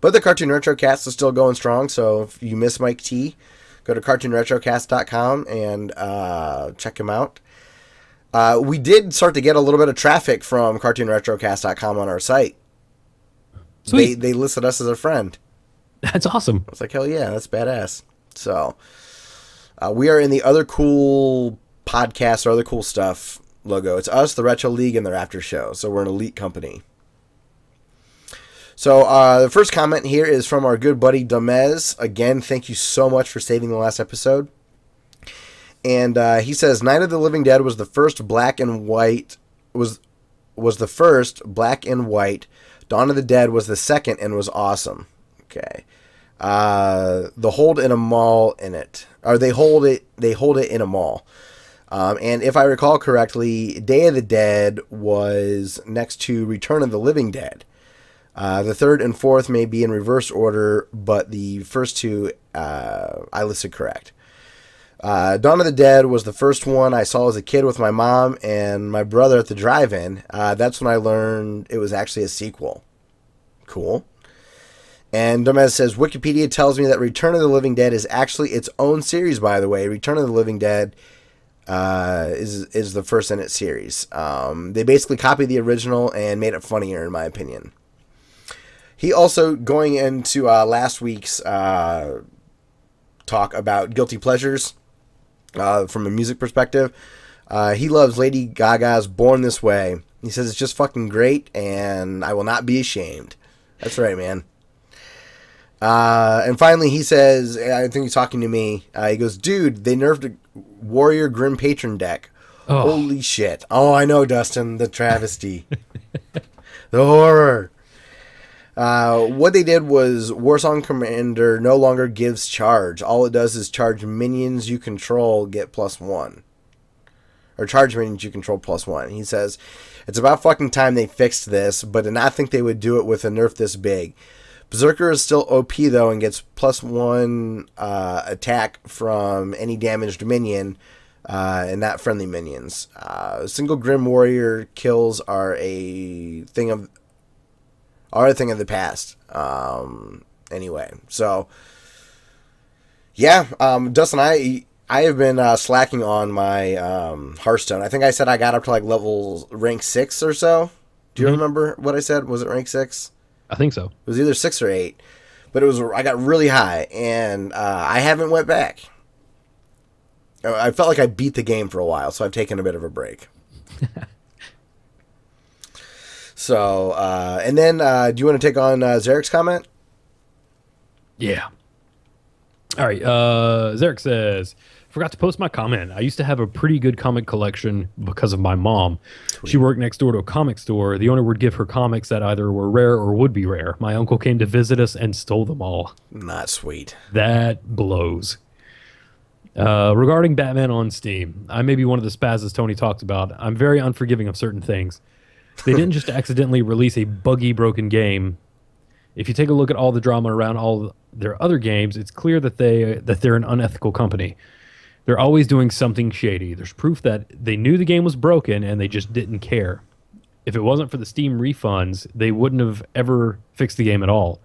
But the Cartoon Retrocast is still going strong, so if you miss Mike T, go to cartoonretrocast.com and check him out. We did start to get a little bit of traffic from cartoonretrocast.com on our site. Sweet. They listed us as a friend. That's awesome. I was like, hell yeah, that's badass. So we are in the Other Cool Podcast or Other Cool Stuff logo. It's us, the Retro League, and their after show. So we're an elite company. So the first comment here is from our good buddy Dumez. Again, thank you so much for saving the last episode. And he says, "Night of the Living Dead was the first black and white was the first black and white. Dawn of the Dead was the second and was awesome." Okay, the hold in a mall in it, or they hold it in a mall. And if I recall correctly, Day of the Dead was next to Return of the Living Dead. The third and fourth may be in reverse order, but the first two I listed correct. Dawn of the Dead was the first one I saw as a kid with my mom and my brother at the drive-in. That's when I learned it was actually a sequel. Cool. And Dumez says, Wikipedia tells me that Return of the Living Dead is actually its own series, by the way. Return of the Living Dead is the first in its series. They basically copied the original and made it funnier, in my opinion. He also, going into last week's talk about guilty pleasures from a music perspective, he loves Lady Gaga's Born This Way. He says it's just fucking great, and I will not be ashamed. That's right, man. And finally, he says, I think he's talking to me. He goes, dude, they nerfed a Warrior Grim Patron deck. Oh. Holy shit. Oh, I know, Dustin, the travesty. The horror. What they did was Warsong Commander no longer gives charge. All it does is charge minions you control get +1. Or charge minions you control +1. He says, it's about fucking time they fixed this, but did not think they would do it with a nerf this big. Berserker is still OP though and gets +1 attack from any damaged minion and not friendly minions. Single Grim Warrior kills are a thing of... the past. Anyway, so yeah, Dustin and I I have been slacking on my Hearthstone. I think I said I got up to like rank 6 or so. Do you remember what I said? Was it rank 6? I think so. It was either 6 or 8. But it was, I got really high, and I haven't went back. I felt like I beat the game for a while, so I've taken a bit of a break. So, and then do you want to take on Zarek's comment? Yeah. All right. Zarek says, forgot to post my comment. I used to have a pretty good comic collection because of my mom. Sweet. She worked next door to a comic store. The owner would give her comics that either were rare or would be rare. My uncle came to visit us and stole them all. Not sweet. That blows. Regarding Batman on Steam, I may be one of the spazzes Tony talks about. I'm very unforgiving of certain things. They didn't just accidentally release a buggy, broken game. If you take a look at all the drama around all their other games, it's clear that they're an unethical company. They're always doing something shady. There's proof that they knew the game was broken and they just didn't care. If it wasn't for the Steam refunds, they wouldn't have ever fixed the game at all.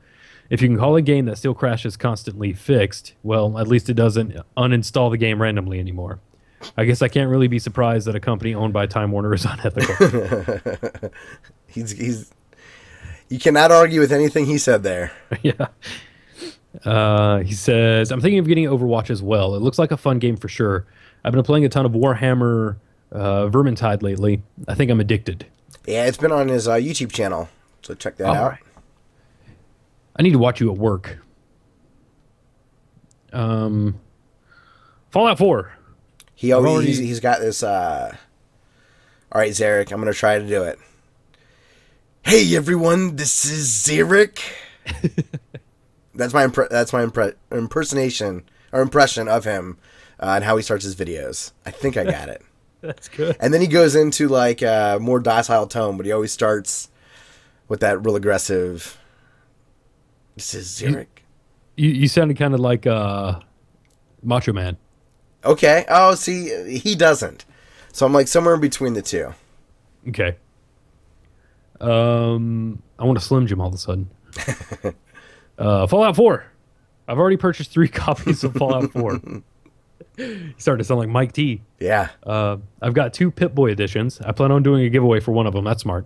If you can call a game that still crashes constantly fixed, well, at least it doesn't uninstall the game randomly anymore. I guess I can't really be surprised that a company owned by Time Warner is unethical. You cannot argue with anything he said there. Yeah. He says, I'm thinking of getting Overwatch as well. It looks like a fun game for sure. I've been playing a ton of Warhammer Vermintide lately. I think I'm addicted. Yeah, it's been on his YouTube channel, so check that out. Right. I need to watch you at work. Fallout 4. He's got this... All right, Zarek, I'm going to try to do it. Hey, everyone, this is Zarek. That's my impression of him and how he starts his videos. I think I got it. That's good. And then he goes into like a more docile tone, but he always starts with that real aggressive. This is Zarek. You sounded kind of like Macho Man. Okay. Oh, see, he doesn't. So I'm like somewhere in between the two. Okay. I want to Slim Jim all of a sudden. Fallout 4. I've already purchased 3 copies of Fallout 4. You started to sound like Mike T. Yeah. I've got 2 Pip-Boy editions. I plan on doing a giveaway for one of them. That's smart.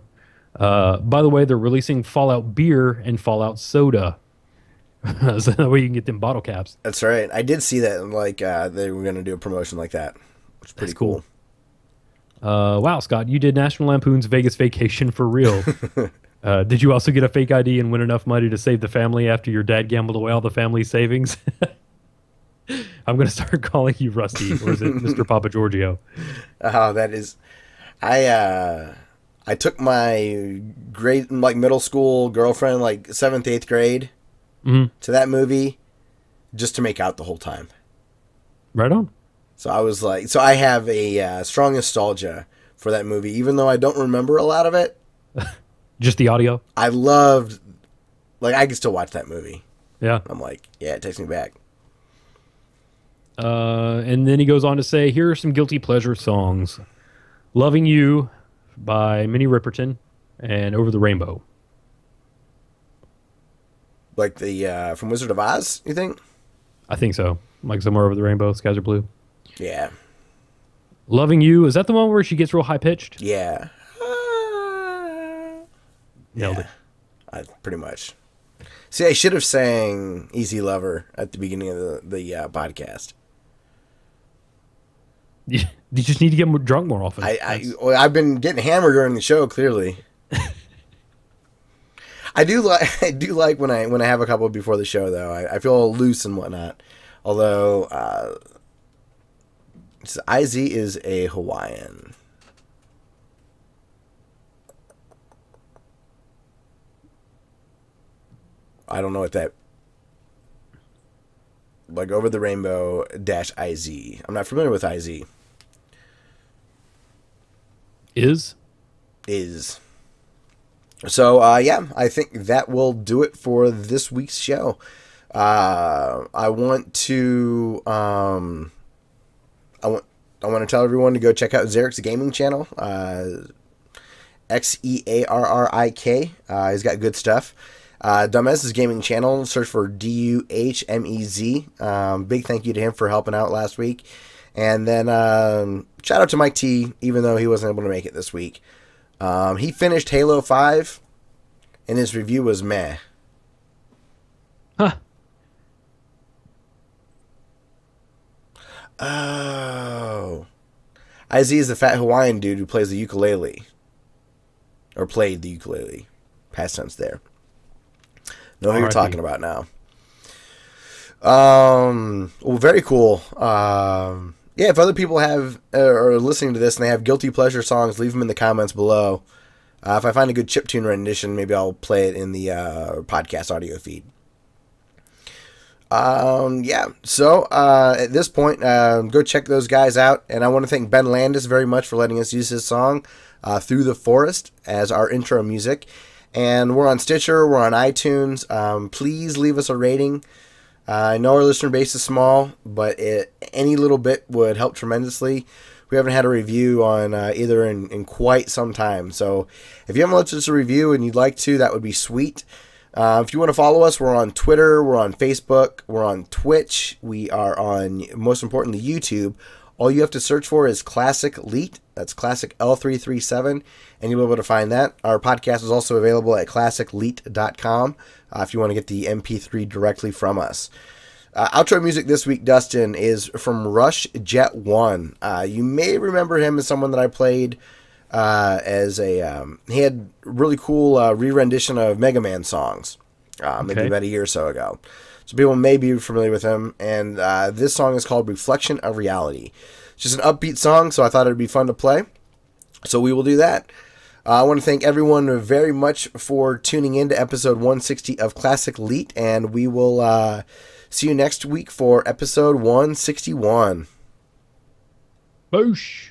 By the way, they're releasing Fallout Beer and Fallout Soda. So that way you can get them bottle caps. That's right. I did see that. Like they were going to do a promotion like that. Which is pretty cool. Wow, Scott. You did National Lampoon's Vegas Vacation for real. Did you also get a fake ID and win enough money to save the family after your dad gambled away all the family savings? I'm going to start calling you Rusty, or is it Mr. Papa Giorgio? Oh, that is... I took my middle school girlfriend, like 7th, 8th grade to that movie just to make out the whole time. Right on. So I was like... So I have a strong nostalgia for that movie, even though I don't remember a lot of it. Just the audio. I loved, like, I could still watch that movie. Yeah. I'm like, yeah, it takes me back. And then he goes on to say, here are some guilty pleasure songs. Loving You by Minnie Riperton and Over the Rainbow. Like the, from Wizard of Oz, you think? I think so. Like Somewhere Over the Rainbow, Skies Are Blue. Yeah. Loving You, is that the one where she gets real high-pitched? Yeah. Nailed it. Pretty much. See, I should have sang Easy Lover at the beginning of the podcast. Yeah, you just need to get more drunk more often. I've been getting hammered during the show, clearly. I do like when I have a couple before the show, though. I feel loose and whatnot. Although, IZ is a Hawaiian. I don't know what that... Like, Over the Rainbow -IZ. I'm not familiar with IZ. Is? Is. So, yeah, I think that will do it for this week's show. I want to... I want to tell everyone to go check out Zarek's gaming channel. Xearrik. He's got good stuff. Dumez's gaming channel, search for Dumez. Big thank you to him for helping out last week. And then shout out to Mike T, even though he wasn't able to make it this week. He finished Halo 5, and his review was meh. Huh. Oh. IZ is the fat Hawaiian dude who plays the ukulele. Or played the ukulele. Past tense there. Know who you're talking about now. Well, very cool. Yeah, if other people have are listening to this and they have guilty pleasure songs, leave them in the comments below. If I find a good chiptune rendition, maybe I'll play it in the podcast audio feed. Yeah, so at this point, go check those guys out. And I want to thank Ben Landis very much for letting us use his song, Through the Forest, as our intro music. And we're on Stitcher, we're on iTunes. Please leave us a rating. I know our listener base is small, but any little bit would help tremendously. We haven't had a review on either in quite some time. So if you haven't left us a review and you'd like to, that would be sweet. If you want to follow us, we're on Twitter, we're on Facebook, we're on Twitch, we are on, most importantly, YouTube. All you have to search for is Classic Leet. That's Classic L337, and you'll be able to find that. Our podcast is also available at classicleet.com if you want to get the MP3 directly from us. Outro music this week, Dustin, is from Rush Jet One. You may remember him as someone that I played as a... he had really cool re-rendition of Mega Man songs maybe about a year or so ago. So people may be familiar with him, and this song is called Reflection of Reality. It's just an upbeat song, so I thought it would be fun to play. So we will do that. I want to thank everyone very much for tuning in to episode 160 of Classic Leet, and we will see you next week for episode 161. Boosh!